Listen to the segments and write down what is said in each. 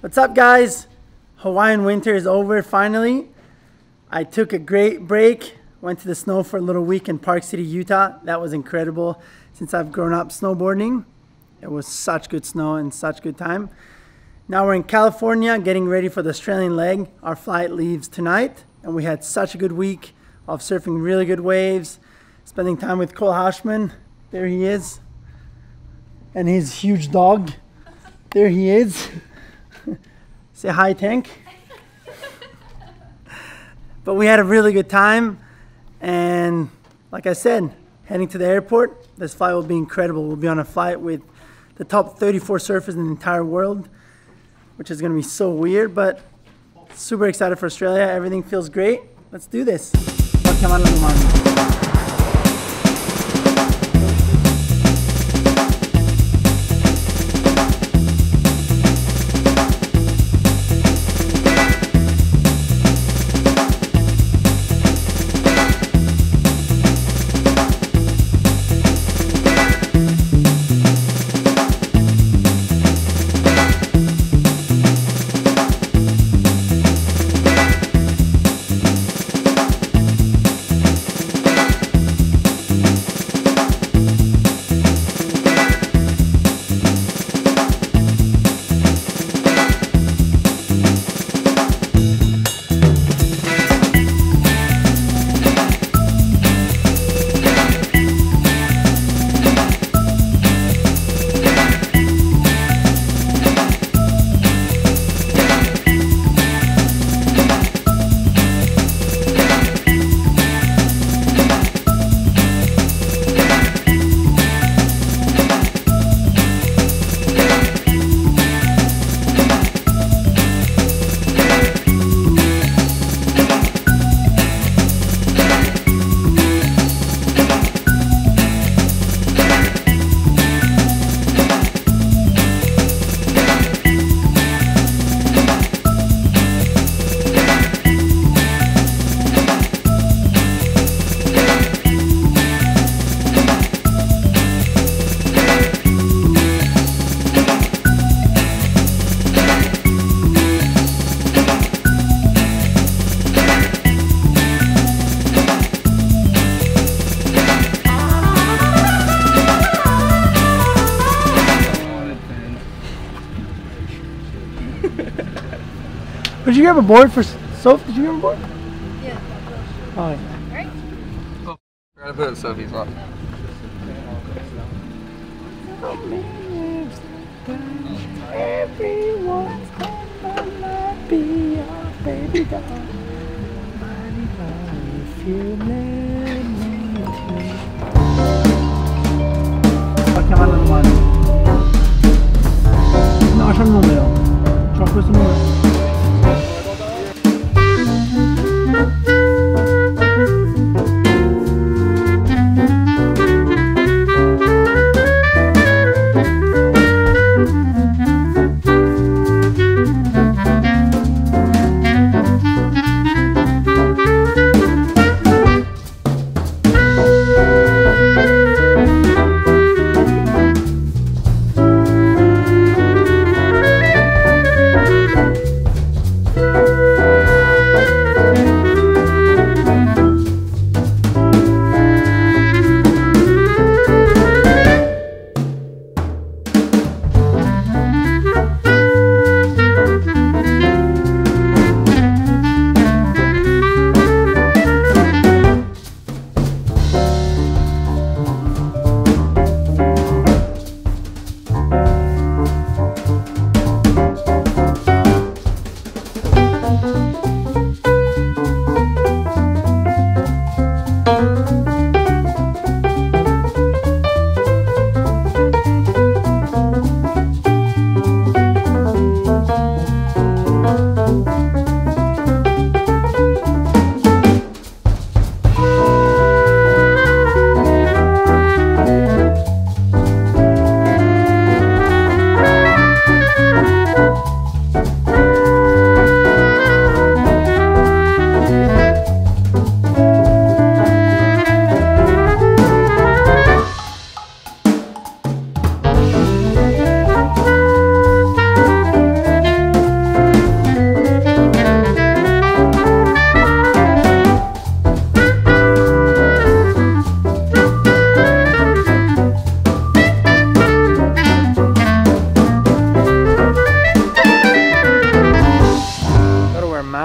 What's up, guys? Hawaiian winter is over finally. I took a great break, went to the snow for a little week in Park City, Utah. That was incredible. Since I've grown up snowboarding, it was such good snow and such good time. Now we're in California getting ready for the Australian leg. Our flight leaves tonight and we had such a good week of surfing really good waves, spending time with Cole Haushman. There he is. And his huge dog. There he is. Say hi, Tank. But we had a really good time. And like I said, heading to the airport, this flight will be incredible. We'll be on a flight with the top 34 surfers in the entire world, which is gonna be so weird, but super excited for Australia. Everything feels great. Let's do this. Did you ever board for Soph? Did you ever board? Yeah. Oh, yeah. Right? Oh, I gotta put up Sophie's lock. Everyone's gonna be our baby doll. Mighty love if you let me too. Okay, my little one. No, I'm not little. Try for some more.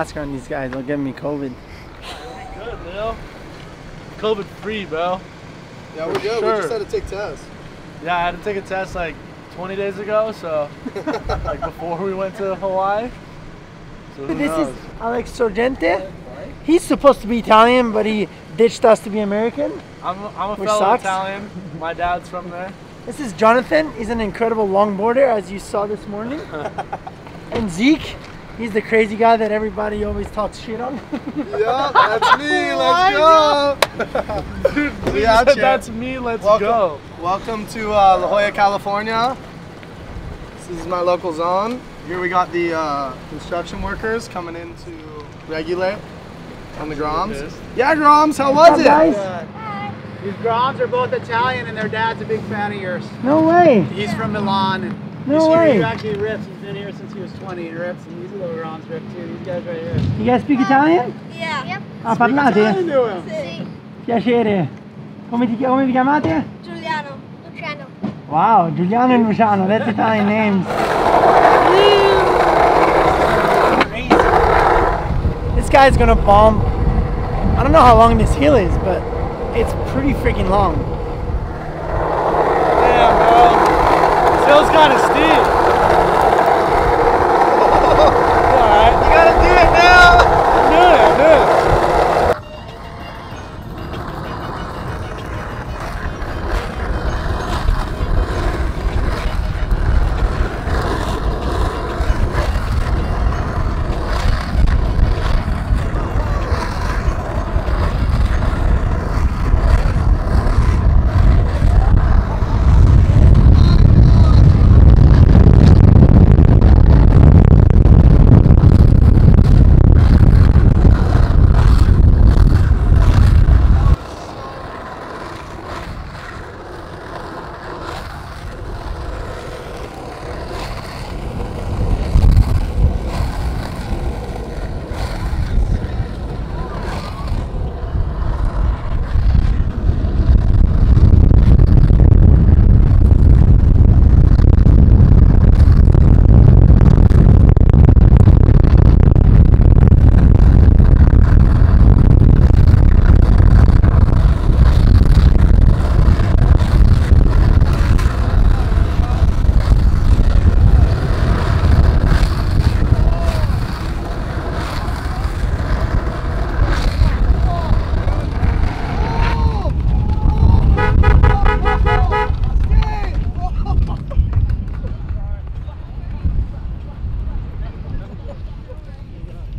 mask on these guys. They'll give me COVID. Good, Lil. COVID free, bro. Yeah, we're good. Sure. We just had to take tests. Yeah, I had to take a test like 20 days ago, so like before we went to Hawaii. So this is Alex Sorgente. He's supposed to be Italian, but he ditched us to be American. I'm a fellow Italian. My dad's from there. This is Jonathan. He's an incredible longboarder, as you saw this morning. And Zeke, he's the crazy guy that everybody always talks shit on. Yeah, that's me. Let's go. Dude, that's me. Let's go. Welcome to La Jolla, California. This is my local zone. Here we got the construction workers coming in to regulate on the Groms. Yeah, Groms, how was it? Nice. These Groms are both Italian, and their dad's a big fan of yours. No way. He's from Milan. And no way. He actually rips. He's been here since he was 20. He rips, and these little Groms rip too. These guys right here. You guys speak Italian? Yeah. Yep. Ah, parlate? Italian to him. Sì. Piacere. Come vi chiamate? Giuliano. Luciano. Wow, Giuliano and Luciano. That's Italian names. This guy's gonna bomb. I don't know how long this hill is, but. It's pretty freaking long. Damn, bro. This hill's kind of steep. Alright. You gotta do it now.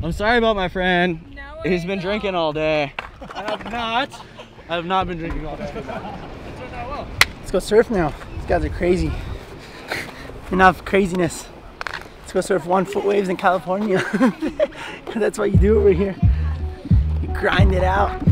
I'm sorry about my friend. No, he's been drinking all day. I have not been drinking all day. Let's go surf now. These guys are crazy. Enough craziness. Let's go surf 1 foot waves in California. That's why you do it over here. You grind it out.